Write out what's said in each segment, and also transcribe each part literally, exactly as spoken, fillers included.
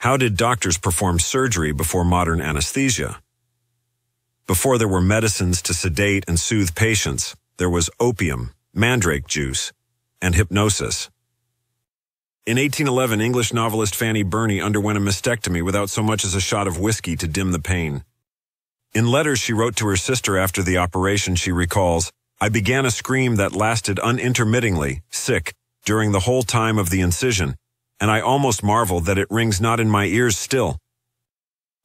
How did doctors perform surgery before modern anesthesia? Before there were medicines to sedate and soothe patients, there was opium, mandrake juice, and hypnosis. In eighteen eleven, English novelist Fanny Burney underwent a mastectomy without so much as a shot of whiskey to dim the pain. In letters she wrote to her sister after the operation, she recalls, "I began a scream that lasted unintermittingly, sick, during the whole time of the incision, and I almost marvel that it rings not in my ears still."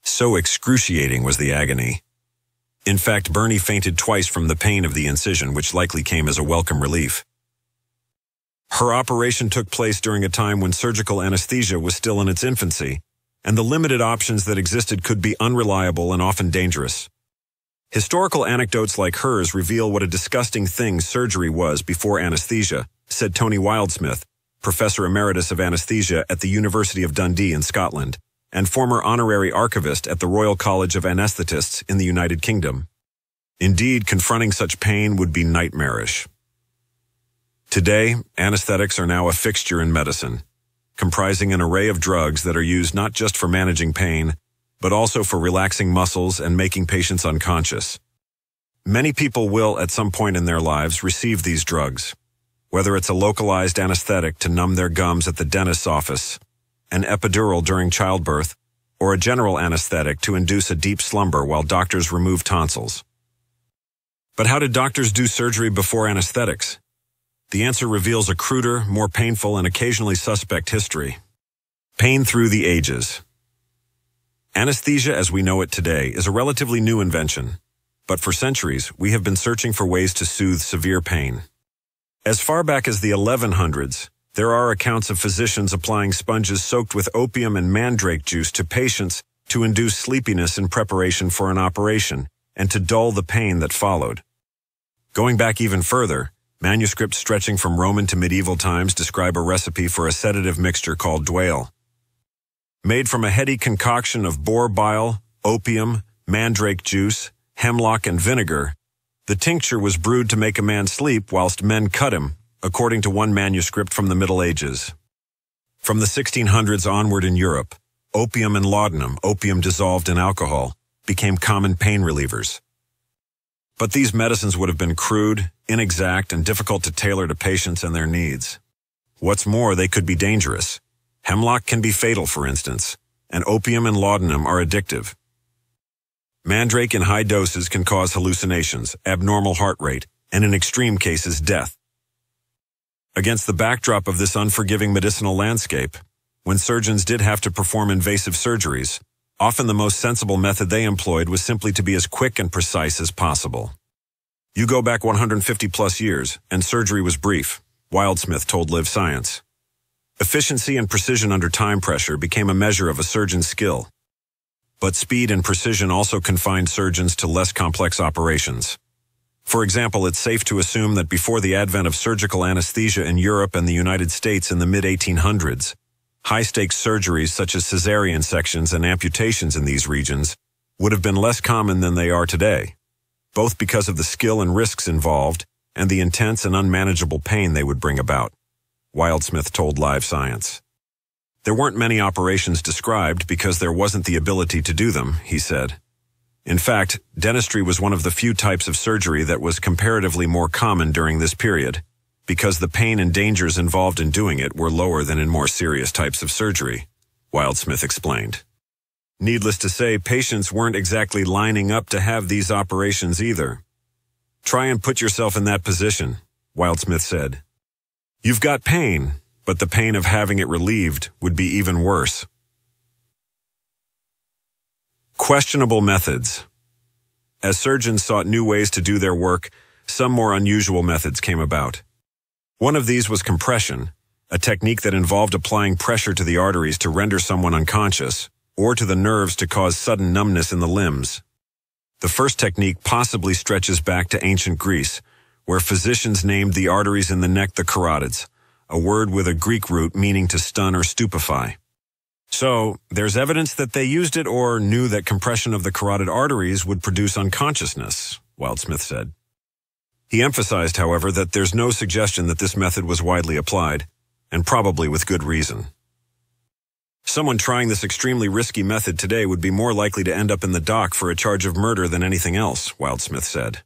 So excruciating was the agony. In fact, Burney fainted twice from the pain of the incision, which likely came as a welcome relief. Her operation took place during a time when surgical anesthesia was still in its infancy, and the limited options that existed could be unreliable and often dangerous. Historical anecdotes like hers reveal what a disgusting thing surgery was before anesthesia, said Tony Wildsmith, Professor Emeritus of Anesthesia at the University of Dundee in Scotland, and former honorary archivist at the Royal College of Anesthetists in the United Kingdom. Indeed, confronting such pain would be nightmarish. Today, anesthetics are now a fixture in medicine, comprising an array of drugs that are used not just for managing pain, but also for relaxing muscles and making patients unconscious. Many people will, at some point in their lives, receive these drugs, whether it's a localized anesthetic to numb their gums at the dentist's office, an epidural during childbirth, or a general anesthetic to induce a deep slumber while doctors remove tonsils. But how did doctors do surgery before anesthetics? The answer reveals a cruder, more painful, and occasionally suspect history. Pain through the ages. Anesthesia as we know it today is a relatively new invention, but for centuries we have been searching for ways to soothe severe pain. As far back as the eleven hundreds, there are accounts of physicians applying sponges soaked with opium and mandrake juice to patients to induce sleepiness in preparation for an operation and to dull the pain that followed. Going back even further, manuscripts stretching from Roman to medieval times describe a recipe for a sedative mixture called dwale. Made from a heady concoction of boar bile, opium, mandrake juice, hemlock, and vinegar, the tincture was brewed to make a man sleep whilst men cut him, according to one manuscript from the Middle Ages. From the sixteen hundreds onward in Europe, opium and laudanum, opium dissolved in alcohol, became common pain relievers. But these medicines would have been crude, inexact, and difficult to tailor to patients and their needs. What's more, they could be dangerous. Hemlock can be fatal, for instance, and opium and laudanum are addictive. Mandrake in high doses can cause hallucinations, abnormal heart rate, and in extreme cases, death. Against the backdrop of this unforgiving medicinal landscape, when surgeons did have to perform invasive surgeries, often the most sensible method they employed was simply to be as quick and precise as possible. You go back one hundred fifty plus years, and surgery was brief, Wildsmith told Live Science. Efficiency and precision under time pressure became a measure of a surgeon's skill. But speed and precision also confined surgeons to less complex operations. For example, it's safe to assume that before the advent of surgical anesthesia in Europe and the United States in the mid eighteen hundreds, high-stakes surgeries such as cesarean sections and amputations in these regions would have been less common than they are today, both because of the skill and risks involved and the intense and unmanageable pain they would bring about, Wildsmith told Live Science. There weren't many operations described because there wasn't the ability to do them, he said. In fact, dentistry was one of the few types of surgery that was comparatively more common during this period, because the pain and dangers involved in doing it were lower than in more serious types of surgery, Wildsmith explained. Needless to say, patients weren't exactly lining up to have these operations either. Try and put yourself in that position, Wildsmith said. You've got pain, but the pain of having it relieved would be even worse. Questionable methods. As surgeons sought new ways to do their work, some more unusual methods came about. One of these was compression, a technique that involved applying pressure to the arteries to render someone unconscious, or to the nerves to cause sudden numbness in the limbs. The first technique possibly stretches back to ancient Greece, where physicians named the arteries in the neck the carotids, a word with a Greek root meaning to stun or stupefy. So, there's evidence that they used it or knew that compression of the carotid arteries would produce unconsciousness, Wildsmith said. He emphasized, however, that there's no suggestion that this method was widely applied, and probably with good reason. Someone trying this extremely risky method today would be more likely to end up in the dock for a charge of murder than anything else, Wildsmith said.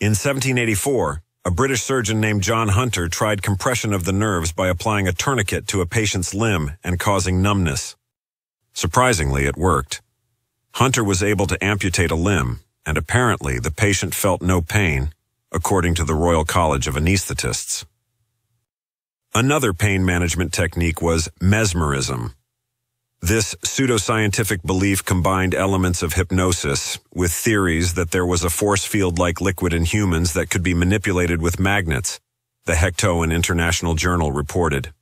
In seventeen eighty-four, a British surgeon named John Hunter tried compression of the nerves by applying a tourniquet to a patient's limb and causing numbness. Surprisingly, it worked. Hunter was able to amputate a limb, and apparently the patient felt no pain, according to the Royal College of Anesthetists. Another pain management technique was mesmerism. This pseudoscientific belief combined elements of hypnosis with theories that there was a force field-like liquid in humans that could be manipulated with magnets, the Hektoen International Journal reported.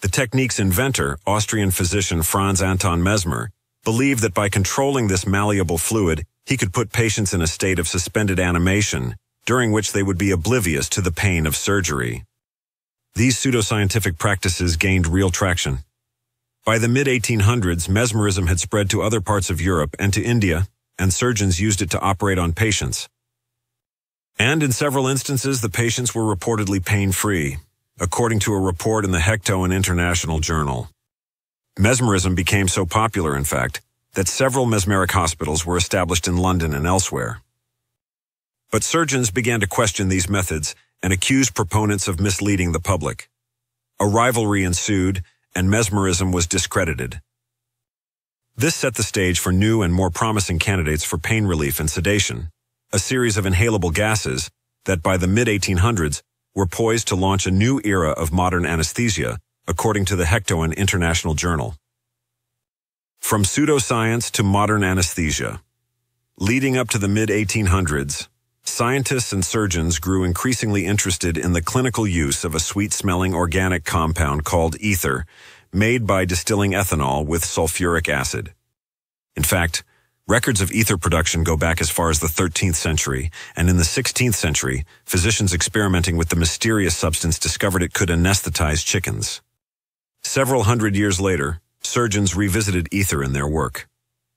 The technique's inventor, Austrian physician Franz Anton Mesmer, believed that by controlling this malleable fluid, he could put patients in a state of suspended animation, during which they would be oblivious to the pain of surgery. These pseudoscientific practices gained real traction. By the mid eighteen hundreds, mesmerism had spread to other parts of Europe and to India, and surgeons used it to operate on patients. And in several instances, the patients were reportedly pain-free, according to a report in the Hektoen International Journal. Mesmerism became so popular, in fact, that several mesmeric hospitals were established in London and elsewhere. But surgeons began to question these methods and accused proponents of misleading the public. A rivalry ensued, and mesmerism was discredited. This set the stage for new and more promising candidates for pain relief and sedation, a series of inhalable gases that by the mid eighteen hundreds were poised to launch a new era of modern anesthesia, according to the Hektoen International Journal. From pseudoscience to modern anesthesia. Leading up to the mid eighteen hundreds, scientists and surgeons grew increasingly interested in the clinical use of a sweet-smelling organic compound called ether, made by distilling ethanol with sulfuric acid. In fact, records of ether production go back as far as the thirteenth century, and in the sixteenth century, physicians experimenting with the mysterious substance discovered it could anesthetize chickens. Several hundred years later, surgeons revisited ether in their work.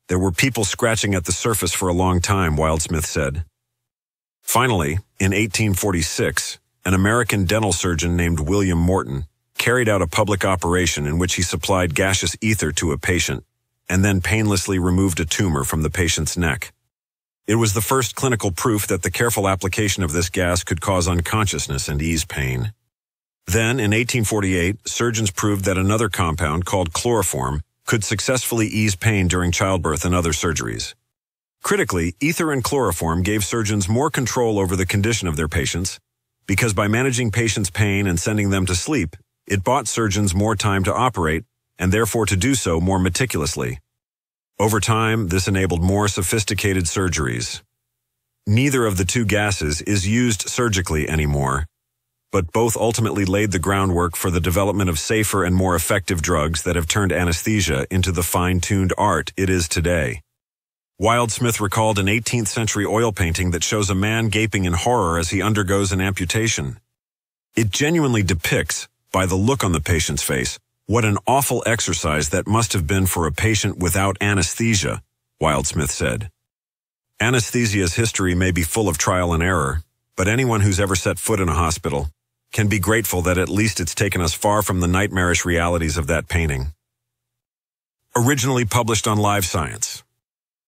There were people scratching at the surface for a long time, Wildsmith said. Finally, in eighteen forty-six, an American dental surgeon named William Morton carried out a public operation in which he supplied gaseous ether to a patient and then painlessly removed a tumor from the patient's neck. It was the first clinical proof that the careful application of this gas could cause unconsciousness and ease pain. Then, in eighteen forty-eight, surgeons proved that another compound called chloroform could successfully ease pain during childbirth and other surgeries. Critically, ether and chloroform gave surgeons more control over the condition of their patients, because by managing patients' pain and sending them to sleep, it bought surgeons more time to operate, and therefore to do so more meticulously. Over time, this enabled more sophisticated surgeries. Neither of the two gases is used surgically anymore, but both ultimately laid the groundwork for the development of safer and more effective drugs that have turned anesthesia into the fine-tuned art it is today. Wildsmith recalled an eighteenth century oil painting that shows a man gaping in horror as he undergoes an amputation. It genuinely depicts, by the look on the patient's face, what an awful exercise that must have been for a patient without anesthesia, Wildsmith said. Anesthesia's history may be full of trial and error, but anyone who's ever set foot in a hospital can be grateful that at least it's taken us far from the nightmarish realities of that painting. Originally published on Live Science.